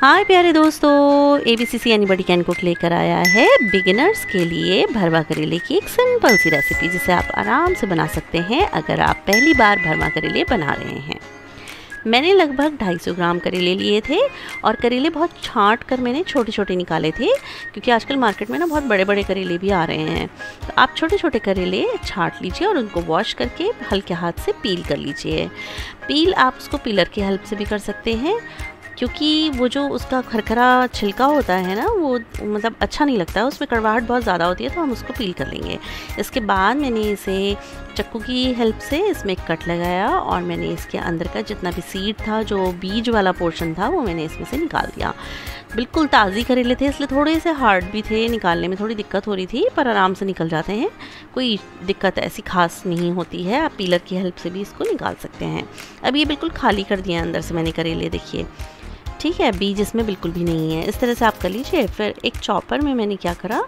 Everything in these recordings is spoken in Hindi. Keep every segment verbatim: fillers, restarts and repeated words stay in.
हाय प्यारे दोस्तों, एबीसी एनीबॉडी कैन कुक लेकर आया है बिगिनर्स के लिए भरवा करेले की एक सिंपल सी रेसिपी जिसे आप आराम से बना सकते हैं अगर आप पहली बार भरवा करेले बना रहे हैं। मैंने लगभग दो सौ पचास ग्राम करेले लिए थे और करेले बहुत छाँट कर मैंने छोटे छोटे निकाले थे क्योंकि आजकल मार्केट में ना बहुत बड़े बड़े करेले भी आ रहे हैं। तो आप छोटे छोटे करेले छाँट लीजिए और उनको वॉश करके हल्के हाथ से पील कर लीजिए। पील आप उसको पीलर की हेल्प से भी कर सकते हैं क्योंकि वो जो उसका खरखरा छिलका होता है ना, वो मतलब अच्छा नहीं लगता है, उसमें कड़वाहट बहुत ज़्यादा होती है, तो हम उसको पील कर लेंगे। इसके बाद मैंने इसे चक्कू की हेल्प से इसमें कट लगाया और मैंने इसके अंदर का जितना भी सीड था, जो बीज वाला पोर्शन था, वो मैंने इसमें से निकाल दिया। बिल्कुल ताज़ी करेले थे इसलिए थोड़े से हार्ड भी थे, निकालने में थोड़ी दिक्कत हो रही थी, पर आराम से निकल जाते हैं, कोई दिक्कत ऐसी खास नहीं होती है। आप पीलर की हेल्प से भी इसको निकाल सकते हैं। अब ये बिल्कुल खाली कर दिया अंदर से मैंने करेले, देखिए ठीक है, बीज इसमें बिल्कुल भी नहीं है। इस तरह से आप कर लीजिए। फिर एक चॉपर में मैंने क्या करा,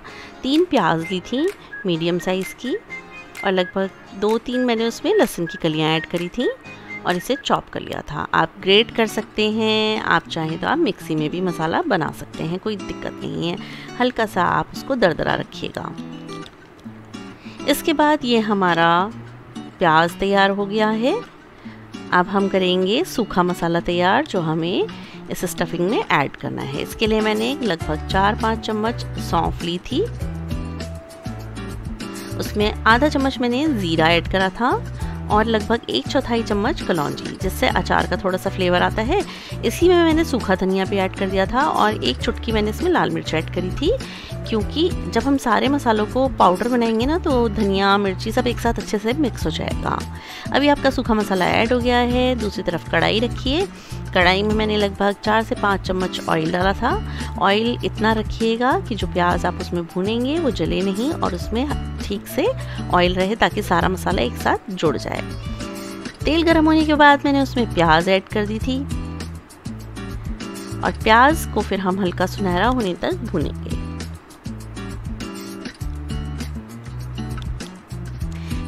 तीन प्याज ली थी मीडियम साइज़ की और लगभग दो तीन मैंने उसमें लहसुन की कलियां ऐड करी थी और इसे चॉप कर लिया था। आप ग्रेट कर सकते हैं, आप चाहें तो आप मिक्सी में भी मसाला बना सकते हैं, कोई दिक्कत नहीं है। हल्का सा आप उसको दरदरा रखिएगा। इसके बाद ये हमारा प्याज तैयार हो गया है। अब हम करेंगे सूखा मसाला तैयार जो हमें इस स्टफिंग में ऐड करना है। इसके लिए मैंने लगभग चार पाँच चम्मच सौंफ ली थी, उसमें आधा चम्मच मैंने ज़ीरा ऐड करा था और लगभग एक चौथाई चम्मच कलौंजी, जिससे अचार का थोड़ा सा फ्लेवर आता है। इसी में मैंने सूखा धनिया भी ऐड कर दिया था और एक चुटकी मैंने इसमें लाल मिर्च ऐड करी थी क्योंकि जब हम सारे मसालों को पाउडर बनाएंगे ना तो धनिया मिर्ची सब एक साथ अच्छे से मिक्स हो जाएगा। अभी आपका सूखा मसाला ऐड हो गया है। दूसरी तरफ कढ़ाई रखिए। कढ़ाई में मैंने लगभग चार से पाँच चम्मच ऑयल डाला था। ऑयल इतना रखिएगा कि जो प्याज आप उसमें भूनेंगे वो जले नहीं और उसमें ठीक से ऑयल रहे ताकि सारा मसाला एक साथ जुड़ जाए। तेल गर्म होने के बाद मैंने उसमें प्याज ऐड कर दी थी और प्याज को फिर हम हल्का सुनहरा होने तक भूनेंगे।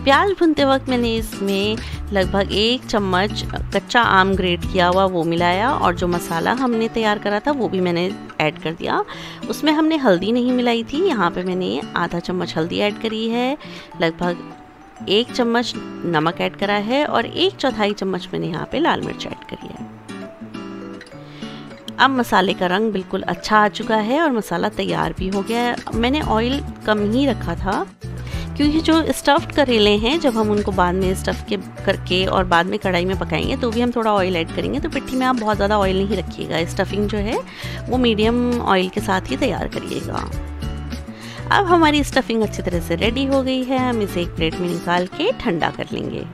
प्याज भूनते वक्त मैंने इसमें लगभग एक चम्मच कच्चा आम ग्रेट किया हुआ वो मिलाया और जो मसाला हमने तैयार करा था वो भी मैंने ऐड कर दिया। उसमें हमने हल्दी नहीं मिलाई थी, यहाँ पे मैंने आधा चम्मच हल्दी ऐड करी है, लगभग एक चम्मच नमक ऐड करा है और एक चौथाई चम्मच मैंने यहाँ पे लाल मिर्च ऐड करी है। अब मसाले का रंग बिल्कुल अच्छा आ चुका है और मसाला तैयार भी हो गया है। मैंने ऑयल कम ही रखा था क्योंकि जो स्टफ़्ड करेले हैं जब हम उनको बाद में स्टफ़ के करके और बाद में कढ़ाई में पकाएंगे तो भी हम थोड़ा ऑयल ऐड करेंगे, तो पिट्ठी में आप बहुत ज़्यादा ऑयल नहीं रखिएगा। स्टफिंग जो है वो मीडियम ऑयल के साथ ही तैयार करिएगा। अब हमारी स्टफिंग अच्छी तरह से रेडी हो गई है। हम इसे एक प्लेट में निकाल के ठंडा कर लेंगे।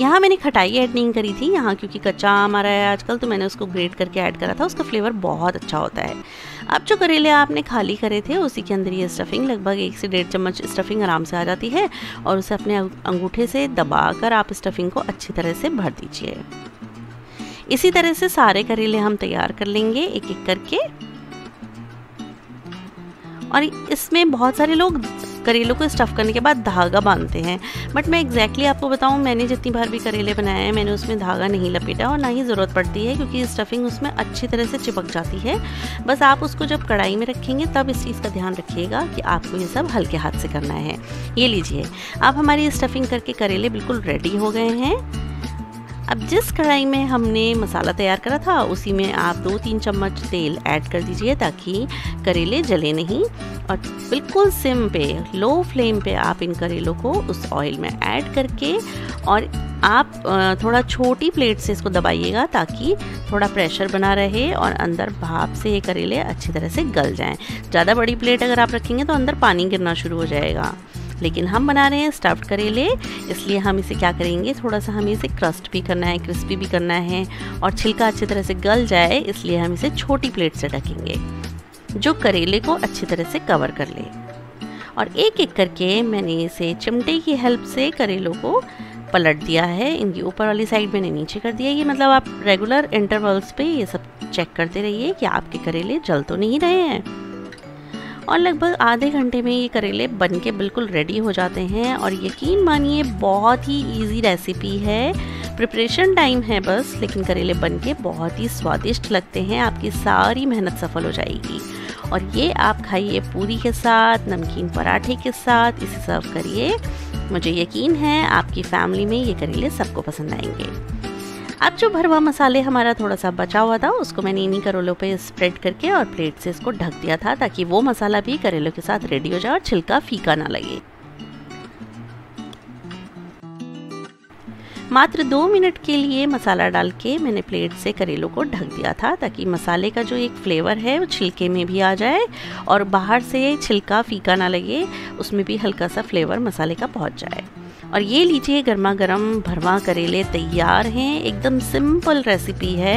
यहाँ मैंने खटाई ऐड नहीं करी थी यहाँ क्योंकि कच्चा आम आ रहा है आजकल, तो मैंने उसको ग्रेट करके ऐड करा था, उसका फ्लेवर बहुत अच्छा होता है। अब जो करेले आपने खाली करे थे उसी के अंदर ये स्टफिंग, लगभग एक से डेढ़ चम्मच स्टफिंग आराम से आ जाती है और उसे अपने अंगूठे से दबा कर आप स्टफिंग को अच्छी तरह से भर दीजिए। इसी तरह से सारे करेले हम तैयार कर लेंगे एक एक करके। और इसमें बहुत सारे लोग करेलों को स्टफ़ करने के बाद धागा बांधते हैं, बट मैं एग्जैक्टली आपको बताऊं, मैंने जितनी बार भी करेले बनाए हैं मैंने उसमें धागा नहीं लपेटा और ना ही ज़रूरत पड़ती है क्योंकि स्टफिंग उसमें अच्छी तरह से चिपक जाती है। बस आप उसको जब कढ़ाई में रखेंगे तब इस चीज़ का ध्यान रखिएगा कि आपको ये सब हल्के हाथ से करना है। ये लीजिए, अब हमारी स्टफिंग करके करेले बिल्कुल रेडी हो गए हैं। अब जिस कढ़ाई में हमने मसाला तैयार करा था उसी में आप दो तीन चम्मच तेल ऐड कर दीजिए ताकि करेले जले नहीं, और बिल्कुल सिम पे, लो फ्लेम पे आप इन करेलों को उस ऑयल में ऐड करके और आप थोड़ा छोटी प्लेट से इसको दबाइएगा ताकि थोड़ा प्रेशर बना रहे और अंदर भाप से ये करेले अच्छी तरह से गल जाएं। ज़्यादा बड़ी प्लेट अगर आप रखेंगे तो अंदर पानी गिरना शुरू हो जाएगा, लेकिन हम बना रहे हैं स्टफ्ड करेले इसलिए हम इसे क्या करेंगे, थोड़ा सा हमें इसे क्रस्ट भी करना है, क्रिस्पी भी करना है और छिलका अच्छी तरह से गल जाए, इसलिए हम इसे छोटी प्लेट से ढकेंगे जो करेले को अच्छी तरह से कवर कर ले। और एक एक करके मैंने इसे चिमटे की हेल्प से करेलों को पलट दिया है। इनकी ऊपर वाली साइड मैंने नीचे कर दिया। ये मतलब आप रेगुलर इंटरवल्स पे ये सब चेक करते रहिए कि आपके करेले जल तो नहीं रहे हैं। और लगभग आधे घंटे में ये करेले बन के बिल्कुल रेडी हो जाते हैं। और यकीन मानिए बहुत ही इजी रेसिपी है, प्रिपरेशन टाइम है बस, लेकिन करेले बनके बहुत ही स्वादिष्ट लगते हैं। आपकी सारी मेहनत सफल हो जाएगी। और ये आप खाइए पूरी के साथ, नमकीन पराठे के साथ, इसे सर्व करिए। मुझे यकीन है आपकी फैमिली में ये करेले सबको पसंद आएंगे। अब जो भरवा मसाले हमारा थोड़ा सा बचा हुआ था, उसको मैंने इन्हीं करेलों पे स्प्रेड करके और प्लेट से इसको ढक दिया था, ताकि वो मसाला भी करेलों के साथ रेडी हो जाए और छिलका फीका ना लगे। मात्र दो मिनट के लिए मसाला डाल के मैंने प्लेट से करेलों को ढक दिया था, ताकि मसाले का जो एक फ्लेवर है वो छिलके में भी आ जाए और बाहर से छिलका फीका ना लगे, उसमें भी हल्का सा फ्लेवर मसाले का पहुंच जाए। और ये लीजिए, गर्मा गर्म भरवा करेले तैयार हैं। एकदम सिंपल रेसिपी है।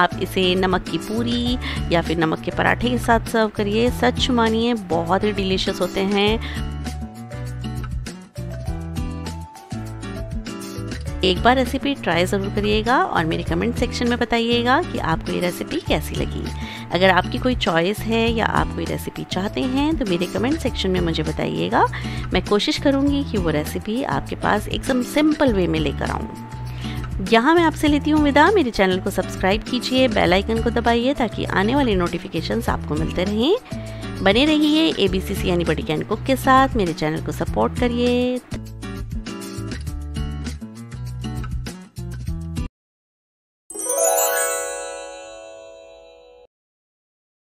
आप इसे नमक की पूरी या फिर नमक के पराठे के साथ सर्व करिए। सच मानिए बहुत ही डिलीशियस होते हैं। एक बार रेसिपी ट्राई ज़रूर करिएगा और मेरे कमेंट सेक्शन में बताइएगा कि आपको ये रेसिपी कैसी लगी। अगर आपकी कोई चॉइस है या आप कोई रेसिपी चाहते हैं तो मेरे कमेंट सेक्शन में मुझे बताइएगा। मैं कोशिश करूँगी कि वो रेसिपी आपके पास एकदम सिंपल वे में लेकर आऊँ। यहाँ मैं आपसे लेती हूँ विदा। मेरे चैनल को सब्सक्राइब कीजिए, बेल आइकन को दबाइए ताकि आने वाले नोटिफिकेशंस आपको मिलते रहें। बने रहिए एबीसी एनीबॉडी कैन कुक के साथ। मेरे चैनल को सपोर्ट करिए।